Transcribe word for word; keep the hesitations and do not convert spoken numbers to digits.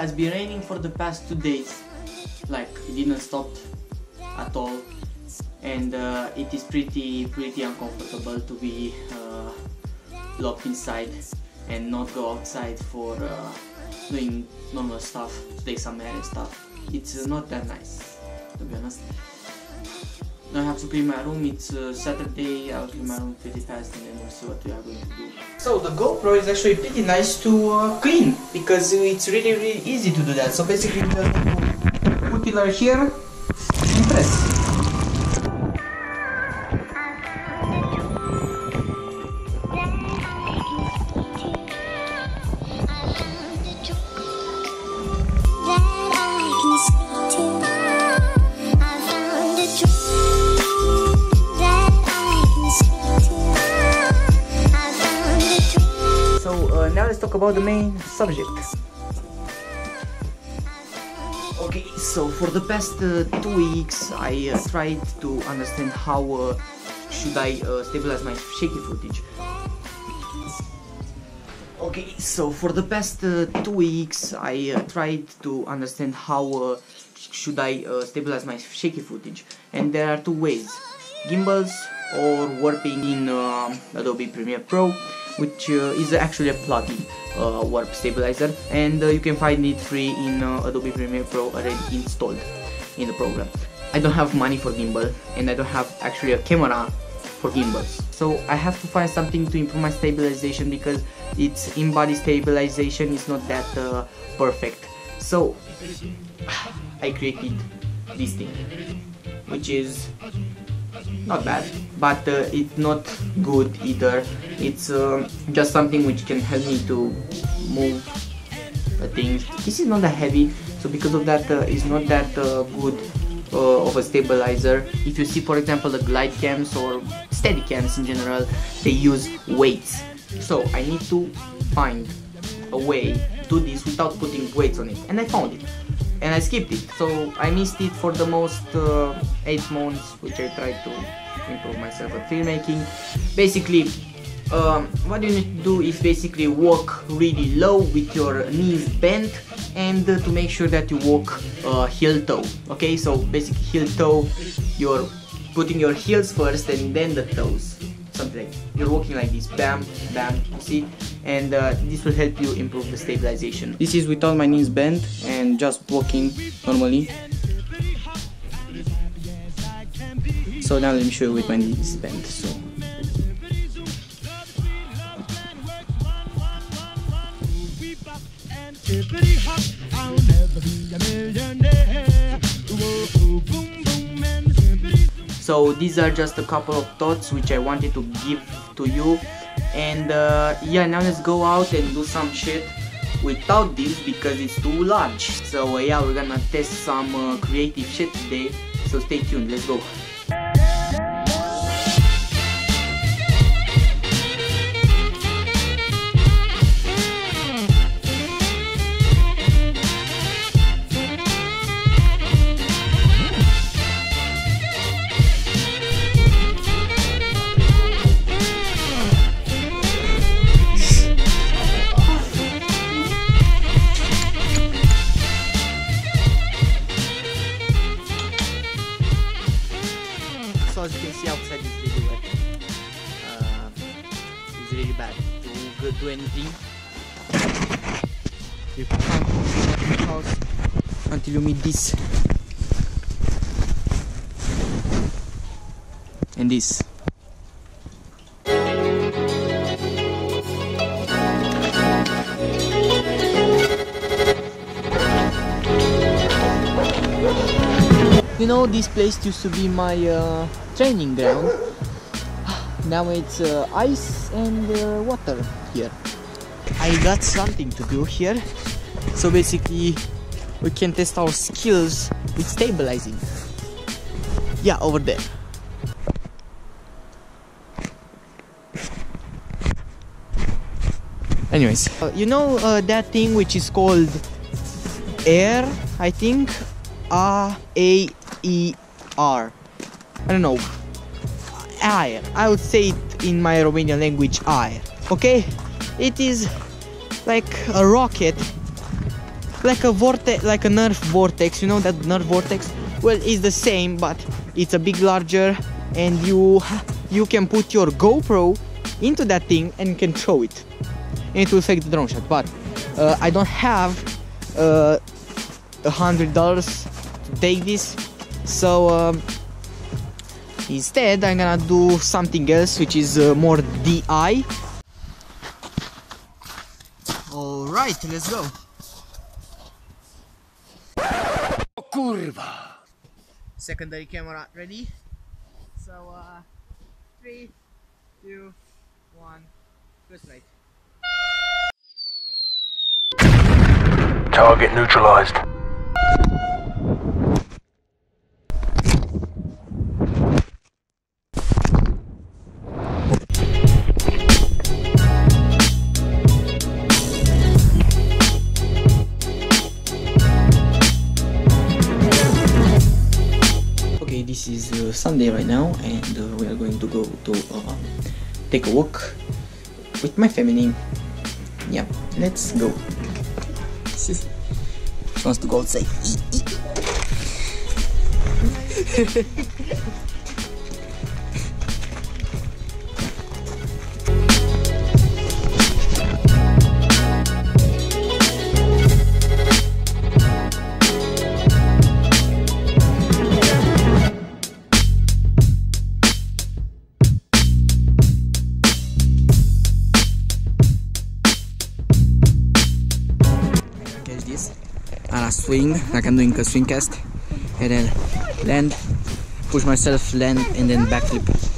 Has been raining for the past two days, like it didn't stop at all, and uh, it is pretty pretty uncomfortable to be uh, locked inside and not go outside for uh, doing normal stuff, to take some air and stuff. It's not that nice, to be honest. Now I have to clean my room. It's uh, Saturday. I'll clean my room pretty fast and then we'll see what we are going to do. So the GoPro is actually pretty nice to uh, clean, because it's really really easy to do that. So basically you just need to put it here and press. Now let's talk about the main subject. Okay, so for the past uh, two weeks I uh, tried to understand how uh, should I uh, stabilize my shaky footage. Okay, so for the past uh, two weeks I uh, tried to understand how uh, should I uh, stabilize my shaky footage, and there are two ways: gimbals or warping in uh, Adobe Premiere Pro, which uh, is actually a plugin, uh, warp stabilizer, and uh, you can find it free in uh, Adobe Premiere Pro, already installed in the program. I don't have money for gimbal, and I don't have actually a camera for gimbals, so I have to find something to improve my stabilization, because its in-body stabilization is not that uh, perfect. So I created this thing, which is not bad, but uh, it's not good either. It's uh, just something which can help me to move uh, things. This is not that heavy, so because of that uh, it's not that uh, good uh, of a stabilizer. If you see, for example, the glide cams or steady cams in general, they use weights. So I need to find a way to do this without putting weights on it, and I found it. And I skipped it, so I missed it for the most uh, eight months, which I tried to improve myself at filmmaking. Basically, um, what you need to do is basically walk really low with your knees bent, and uh, to make sure that you walk uh, heel toe. Okay, so basically heel toe, you're putting your heels first and then the toes. Something like you're walking like this, bam, bam, you see? And uh, this will help you improve the stabilization. This is without my knees bent and just walking normally. So now let me show you with my knees bent. So So these are just a couple of thoughts which I wanted to give to you. And uh, yeah, now let's go out and do some shit without this, because it's too large. So uh, yeah, we're gonna test some uh, creative shit today, so stay tuned, let's go. As you can see, outside is really wet. Uh, it's really bad to do anything. You can't leave the house until you meet this and this. You know, this place used to be my uh, training ground. Now it's uh, ice and uh, water here. I got something to do here. So basically we can test our skills with stabilizing. Yeah, over there. Anyways, uh, you know uh, that thing which is called air, I think, A A E R, I don't know, air, I would say it in my Romanian language, air, okay? It is like a rocket, like a vortex, like a Nerf vortex, you know that Nerf vortex? Well, it's the same, but it's a big larger, and you, you can put your GoPro into that thing and can throw it. And it will fake the drone shot, but uh, I don't have uh, one hundred dollars to take this, so um, instead I'm gonna do something else, which is uh, more D I. Alright, let's go! Curva! Secondary camera ready? So, uh, three, two, one, first light. Target neutralized. Okay, this is uh, Sunday right now, and uh, we are going to go to uh, take a walk with my family. Yeah, let's go. She wants to go outside. Swing, like I'm doing a swing cast, and then land, push myself, land, and then backflip.